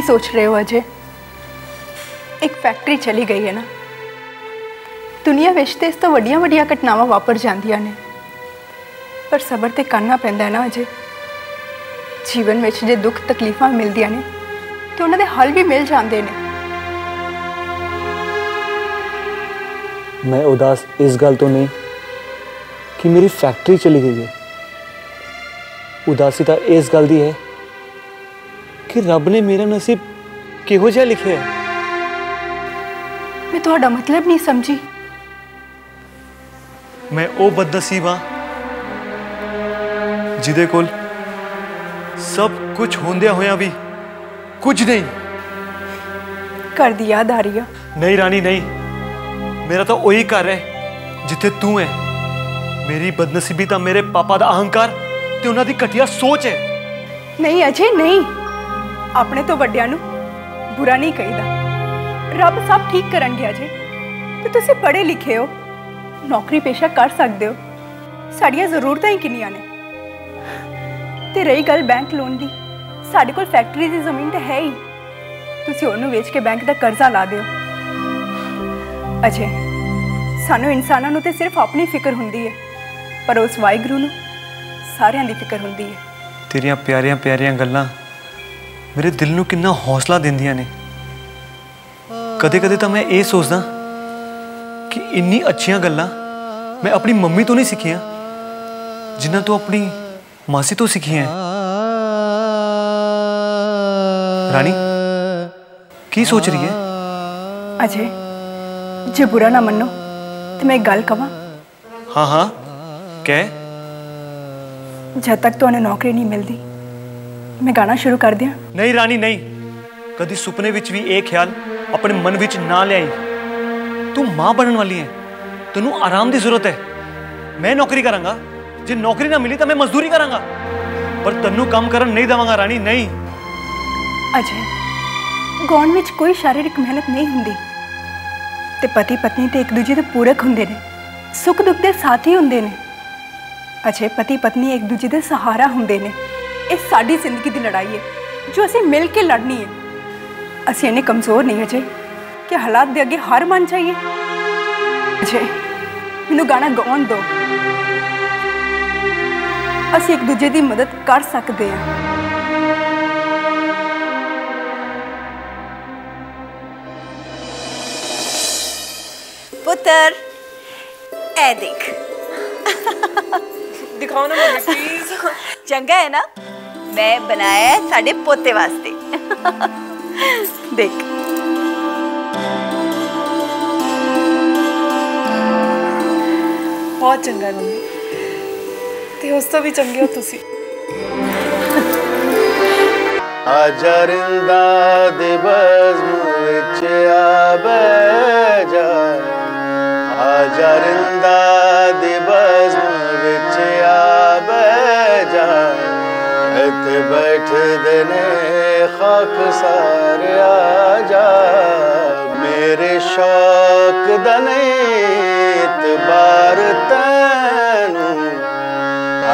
यही सोच रहे हो अजय? एक फैक्ट्री चली गई है ना, दुनिया वेचते तो वड़िया वड़िया घटनावां वापर जांदियां ने, पर सबर ते करना पैंदा है ना अजय। जीवन में जो दुख तकलीफां मिलदियां ने तो उन्हें हल भी मिल जाते हैं। मैं उदास इस गल तो नहीं कि मेरी फैक्ट्री चली गई है, उदासी तो इस गल दी है कि रब ने मेरा नसीब किहो जिहा लिखे है। मैं तुहाडा मतलब नहीं समझी। मैं वो बदनसीब हाँ जिदे कोल सब कुछ होंदिया होया भी कुछ नहीं। कर दी याद आ रही है? नहीं रानी नहीं, मेरा तो वही घर है जिथे तू है। मेरी बदनसीबी तो मेरे पापा का अहंकार ते उन्हां दी घटिया सोच है। नहीं अजय नहीं, अपने तो वड्डियां नूं बुरा नहीं कहीदा, रब सब ठीक करनगे अजय। ते तुसीं पढ़े लिखे हो, नौकरी पेशा कर सकदे हो, साड़ियां जरूरतां ही किन्नियां ने। ते रही गल बैंक लोन दी, साडे कोल फैक्ट्री दी जमीन ते है ही, तुसीं उहनूं वेच के बैंक दा कर्जा ला दिओ। अजय सानू इंसानों नूं ते सिर्फ अपनी फिक्र हुंदी है, पर उस वाहिगुरू नूं सारियां दी फिक्र हुंदी है। तेरियां प्यारियां प्यारियां गल्लां मेरे दिल नूं कितना हौसला दिंदियां ने। कदे कदे तो मैं ये सोचदा कि इन्नी अच्छियां गल्लां मैं अपनी मम्मी तो नहीं सीखियां जिन्ना तो अपनी मासी तो सीखियां। रानी की सोच रही है? अजय जे बुरा ना मनो तो मैं एक गल कह। हाँ हाँ कह। जब तक तुम्हें तो नौकरी नहीं मिलती मैं गाना शुरू कर दिया? नहीं रानी नहीं, कभी सुपने विच भी एक ख्याल अपने मन विच ना लियाई। तू माँ बनने वाली है, तेनू आराम की जरूरत है। मैं नौकरी करांगा, जे नौकरी ना मिली तो मैं मजदूरी करांगा, पर तेनू काम करन नहीं देवांगा रानी नहीं। अजय गाउन विच कोई शारीरिक मेहनत नहीं होंगी, ते पति पत्नी तो एक दूजे के पूरक होंदे ने, सुख दुख के साथी होंदे ने। अजय पति पत्नी एक दूजे के सहारा होंदे ने। ये साडी जिंदगी की लड़ाई है जो असीं मिल के लड़नी है। असीं इन्ने कमज़ोर नहीं अजय कि हालात दे अगे हार मान जाइए। अजय मैनूं गाना गाउण दो, असीं एक दूजे की मदद कर सकते हैं। पुत्र ए देख। दिखाओ ना मुझे प्लीज। चंगा है ना, मैं बनाया है साडे पोते वास्ते। देख बहुत चंगा मम्मी, ते उस तो भी चंगे हो तुसी। आजा रिंदा दे बज़्म विच आवे जा, आजा रिंदा दे बज़्म विच आवे जा, इत्थे बैठदे ने खाक सारे। आजा मेरे शौक दा नहीं इतबार तैनू,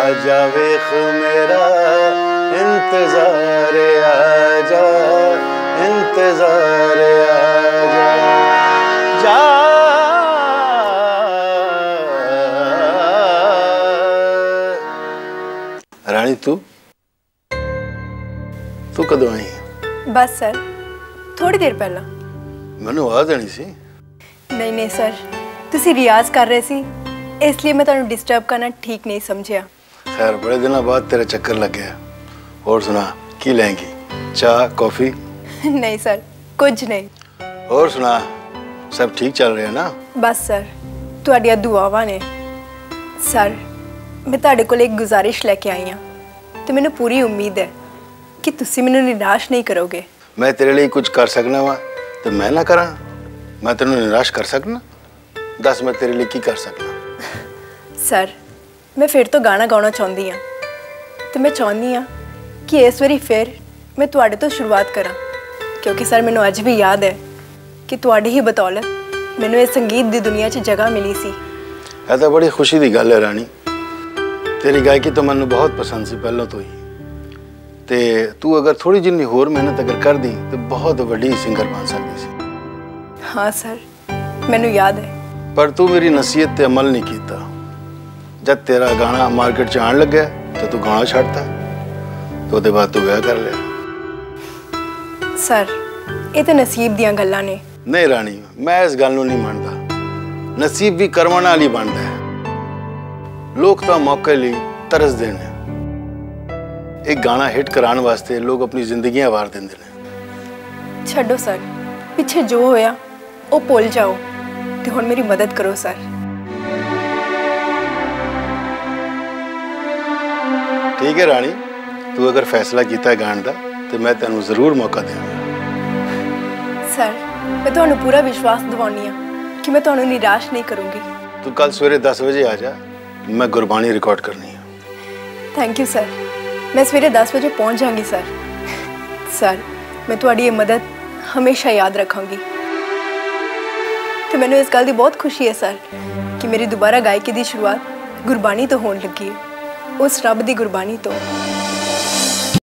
आजा वेख मेरा इंतजार। आजा इंतजार आजा जा, रानी तू तू कदों आई है? बस सर थोड़ी देर पहला। मैनू आवाज आनी सी। नहीं नहीं सर, तुसी रियाज कर रहे सी, इसलिए मैं तुहानू डिस्टर्ब करना ठीक नहीं समझिया। खैर बड़े दिनों बाद तेरा चक्कर लग गया। और सुना की लेंगी, चाय कॉफी? नहीं सर कुछ नहीं। और सुना सब ठीक चल रहे हैं ना? बस सर तुहाडिया दुआवां ने। सर मैं तुहाडे कोल एक गुजारिश लेके आई हाँ, तो मैंने पूरी उम्मीद है कि तुसी मैनू निराश नहीं करोगे। मैं तेरे लिए कुछ कर सकना वा तो मैं ना करा? मैं तेनू निराश कर सकना? दस मैं तेरे लिए की कर सकना? सर मैं फिर तो गाना गाना चाहती हाँ, तो मैं चाहती हाँ कि इस बारी फिर मैं तुहाडे तो शुरुआत करा, क्योंकि सर मैनू अज भी याद है कि तुहाडी ही बदौलत मैनू इस संगीत की दुनिया 'च जगह मिली सी। यह तो बड़ी खुशी की गल है रानी, तेरी गायकी तो मैनू बहुत पसंद सी पहलों तो ही, ते तू अगर थोड़ी जिन्नी होर मेहनत अगर कर दी तो बहुत बड़ी सिंगर बन सकती सी। हाँ सर, मैनू याद है। पर तू मेरी नसीहत ते अमल नहीं कीता। जब तेरा गाना मार्केट च आने लगे तो तू गाना छाड़ता तो उहदे बाद तू ब्याह कर लिया। सर ये तो नसीब दियां गल्लां ने। नहीं राणी, मैं इस गल नूं नहीं मानदा। नसीब भी करवण वाली बनदा है। लोग तो मौके लई तरसदे ने। एक गाना हिट कराने वास्ते लोग अपनी जिंदगियां वार देंदे ने। छड्डो सर, पिछे जो होया वो भुल जाओ ते हुण मेरी मदद करो सर। ठीक है राणी, तू अगर फैसला कीता है गाने दा तो मैं तेनू जरूर मौका देवांगा। सर मैं तुहानू पूरा विश्वास दिवाउनी आ कि मैं तुहानू निराश नहीं करूंगी। तू कल सवेरे 10 बजे आ जा, मैं गुरबाणी रिकॉर्ड करनी है। थैंक यू सर, मैं सवेरे 10 बजे पहुंच जाऊंगी सर। सर मैं तुहाडी ये मदद हमेशा याद रखांगी। तो मैंने इस गल की बहुत खुशी है सर कि मेरी दोबारा गायकी की शुरुआत गुरबाणी तो होने लगी है, उस रब की गुरबाणी तो।